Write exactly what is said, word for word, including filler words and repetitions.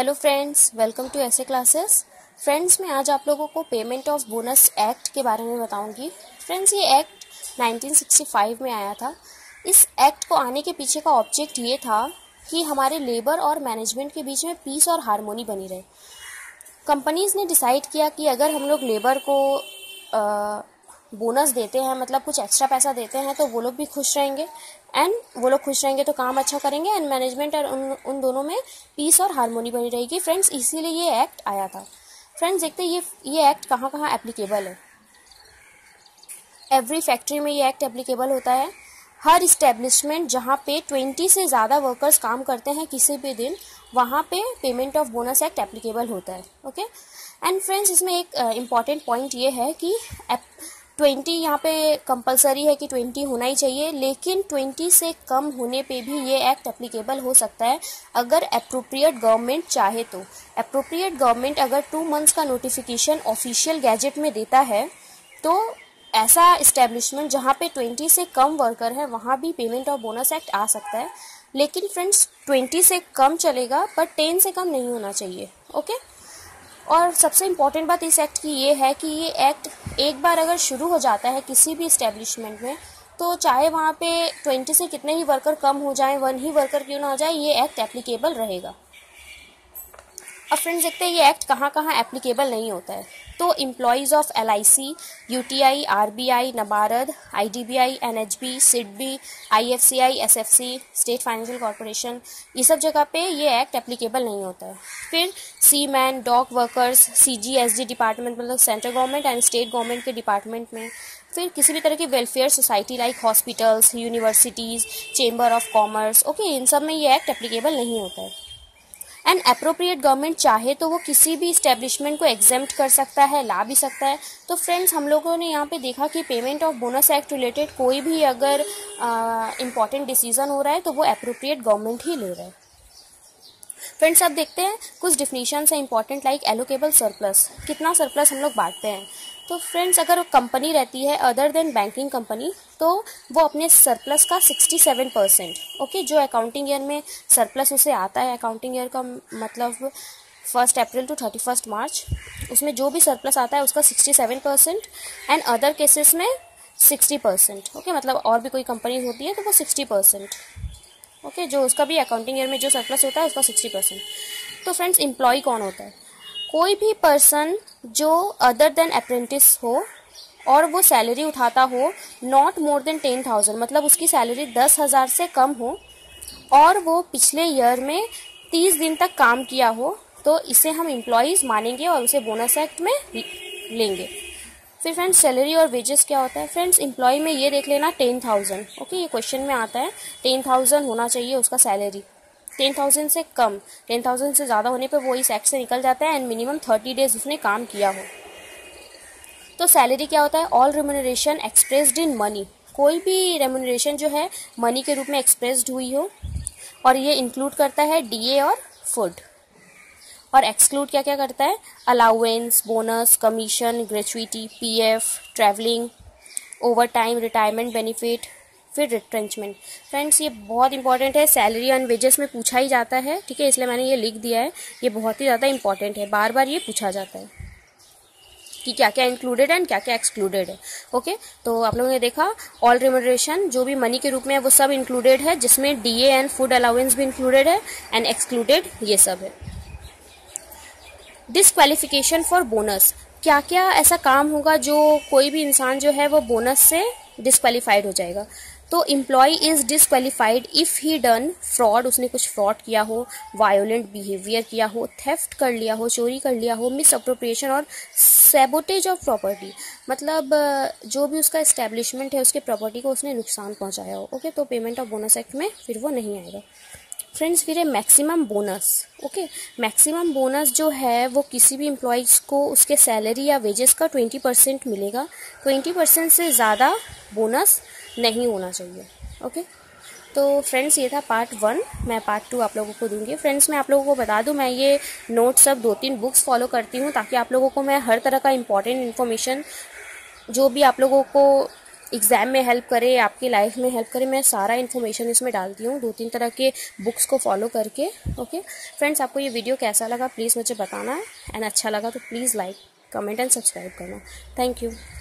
Hello friends, welcome to ऐसे classes. Friends, मैं आज आप लोगों को पेमेंट ऑफ बोनस एक्ट के बारे में बताऊंगी। फ्रेंड्स, ये एक्ट नाइनटीन सिक्सटी फाइव में आया था। इस एक्ट को आने के पीछे का ऑब्जेक्ट ये था कि हमारे लेबर और मैनेजमेंट के बीच में पीस और हार्मोनी बनी रहे। कंपनीज़ ने डिसाइड किया कि अगर हम लोग लेबर को आ, बोनस देते हैं, मतलब कुछ एक्स्ट्रा पैसा देते हैं, तो वो लोग भी खुश रहेंगे एंड वो लोग खुश रहेंगे तो काम अच्छा करेंगे एंड मैनेजमेंट और उन उन दोनों में पीस और हार्मोनी बनी रहेगी। फ्रेंड्स, इसीलिए ये एक्ट आया था। फ्रेंड्स, देखते हैं ये ये एक्ट कहाँ कहाँ एप्लीकेबल है। एवरी फैक्ट्री में ये एक्ट एप्लीकेबल होता है। हर इस्टेब्लिशमेंट जहाँ पे ट्वेंटी से ज़्यादा वर्कर्स काम करते हैं किसी भी दिन, वहाँ पे payment of bonus act applicable होता है। ओके एंड फ्रेंड्स, इसमें एक इम्पॉर्टेंट पॉइंट ये है कि ट्वेंटी यहाँ पे कंपलसरी है कि ट्वेंटी होना ही चाहिए, लेकिन ट्वेंटी से कम होने पे भी ये एक्ट एप्लीकेबल हो सकता है अगर एप्रोप्रिएट गवर्नमेंट चाहे तो। एप्रोप्रिएट गवर्नमेंट अगर टू मंथ्स का नोटिफिकेशन ऑफिशियल गैजेट में देता है, तो ऐसा इस्टेब्लिशमेंट जहाँ पे ट्वेंटी से कम वर्कर है वहाँ भी पेमेंट ऑफ बोनस एक्ट आ सकता है। लेकिन फ्रेंड्स, ट्वेंटी से कम चलेगा पर टेन से कम नहीं होना चाहिए। ओके, और सबसे इम्पॉर्टेंट बात इस एक्ट की ये है कि ये एक्ट एक बार अगर शुरू हो जाता है किसी भी इस्टेब्लिशमेंट में, तो चाहे वहाँ पे ट्वेंटी से कितने ही वर्कर कम हो जाए, वन ही वर्कर क्यों ना हो जाए, ये एक्ट एप्लीकेबल रहेगा। अब फ्रेंड्स, देखते हैं ये एक्ट कहाँ कहाँ एप्लीकेबल नहीं होता है। तो employees of L I C, U T I, R B I, NABARD, I D B I, N H B, SIDBI, I F C I, S F C, state financial corporation, ये सब जगह पे ये एक्ट एप्लीकेबल नहीं होता है। फिर seaman, dock workers, C G S D department, मतलब central government and state government के डिपार्टमेंट में। फिर किसी भी तरह की welfare society like hospitals, universities, chamber of commerce, okay, इन सब में ये एक्ट एप्लीकेबल नहीं होता है। एंड एप्रोप्रिएट गवर्नमेंट चाहे तो वो किसी भी इस्टेब्लिशमेंट को एग्जेम्प्ट कर सकता है, ला भी सकता है। तो फ्रेंड्स, हम लोगों ने यहाँ पे देखा कि payment of bonus act related कोई भी अगर इम्पॉर्टेंट डिसीजन हो रहा है तो वो एप्रोप्रिएट गवर्नमेंट ही ले रहा है। फ्रेंड्स, अब देखते हैं कुछ डिफिनीशन है इंपॉर्टेंट, लाइक एलोकेबल सरप्लस, कितना सरप्लस हम लोग बांटते हैं। तो फ्रेंड्स, अगर कंपनी रहती है अदर देन बैंकिंग कंपनी, तो वो अपने सरप्लस का सिक्सटी सेवन परसेंट, ओके, जो अकाउंटिंग ईयर में सरप्लस उसे आता है, अकाउंटिंग ईयर का मतलब first April to thirty first March, उसमें जो भी सरप्लस आता है उसका sixty seven percent, and other cases में सिक्सटी परसेंट, ओके, मतलब और भी कोई कंपनीज होती है तो वो सिक्सटी परसेंट, ओके, जो उसका भी अकाउंटिंग ईयर में जो सरप्लस होता है उसका सिक्सटी परसेंट। तो फ्रेंड्स, एम्प्लॉय कौन होता है? कोई भी पर्सन जो अदर देन अप्रेंटिस हो और वो सैलरी उठाता हो not more than ten thousand, मतलब उसकी सैलरी दस हज़ार से कम हो और वो पिछले ईयर में तीस दिन तक काम किया हो, तो इसे हम एम्प्लॉयज़ मानेंगे और उसे बोनस एक्ट में लेंगे। फिर फ्रेंड्स, सैलरी और वेजेस क्या होता है? फ्रेंड्स, एम्प्लॉय में ये देख लेना टेन थाउजेंड, ओके, ये क्वेश्चन में आता है, टेन थाउजेंड होना चाहिए उसका सैलरी। टेन थाउजेंड से कम, टेन थाउजेंड से ज़्यादा होने पे वो इस एक्ट से निकल जाता है एंड मिनिमम थर्टी डेज उसने काम किया हो। तो सैलरी क्या होता है? All remuneration expressed in money, कोई भी रेम्यूनरेशन जो है मनी के रूप में एक्सप्रेस्ड हुई हो, और ये इंक्लूड करता है डीए और फूड, और एक्सक्लूड क्या क्या करता है? Allowance, bonus, commission, gratuity, PF, travelling, overtime, retirement benefit, फिर रिट्रेंचमेंट। फ्रेंड्स, ये बहुत इंपॉर्टेंट है, सैलरी एंड वेजेस में पूछा ही जाता है, ठीक है, इसलिए मैंने ये लिख दिया है, ये बहुत ही ज़्यादा इंपॉर्टेंट है, बार बार ये पूछा जाता है कि क्या क्या इंक्लूडेड है एंड क्या क्या एक्सक्लूडेड है। ओके, तो आप लोगों ने देखा ऑल रेम्यूनरेशन जो भी मनी के रूप में है वो सब इंक्लूडेड है, जिसमें D A and food allowance भी इंक्लूडेड है, एंड एक्सक्लूडेड ये सब है। डिसक्वालिफिकेशन फॉर बोनस, क्या क्या ऐसा काम होगा जो कोई भी इंसान जो है वो बोनस से डिसक्वालीफाइड हो जाएगा? तो employee is disqualified if he done fraud, उसने कुछ फ्रॉड किया हो, वायोलेंट बिहेवियर किया हो, थेफ्ट कर लिया हो, चोरी कर लिया हो, मिस अप्रोप्रिएशन और सैबोटेज ऑफ प्रॉपर्टी, मतलब जो भी उसका एस्टेब्लिशमेंट है उसके प्रॉपर्टी को उसने नुकसान पहुँचाया हो, ओके, तो पेमेंट ऑफ बोनस एक्ट में फिर वो नहीं आएगा। फ्रेंड्स, फिर है maximum bonus, okay, maximum bonus जो है वो किसी भी एम्प्लॉयज़ को उसके सैलरी या वेजेस का ट्वेंटी परसेंट मिलेगा, ट्वेंटी परसेंट से ज़्यादा बोनस नहीं होना चाहिए। ओके, तो फ्रेंड्स, ये था पार्ट वन, मैं पार्ट टू आप लोगों को दूंगी। फ्रेंड्स, मैं आप लोगों को बता दूं, मैं ये नोट्स सब दो तीन बुक्स फॉलो करती हूँ, ताकि आप लोगों को मैं हर तरह का इंपॉर्टेंट इन्फॉर्मेशन जो भी आप लोगों को एग्ज़ाम में हेल्प करे, आपकी लाइफ में हेल्प करे। मैं सारा इन्फॉर्मेशन इसमें डालती हूँ दो तीन तरह के बुक्स को फॉलो करके। ओके फ्रेंड्स, आपको ये वीडियो कैसा लगा प्लीज़ मुझे बताना, एंड अच्छा लगा तो please like, comment and subscribe करना। Thank you.